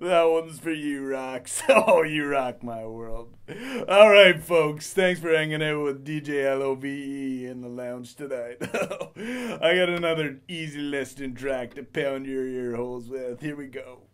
That one's for you, Rocks. Oh, you rock my world. All right, folks. Thanks for hanging out with DJ L-O-V-E in the lounge tonight. I got another easy listening track to pound your ear holes with. Here we go.